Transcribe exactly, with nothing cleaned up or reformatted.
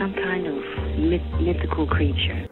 some kind of myth- mythical creature.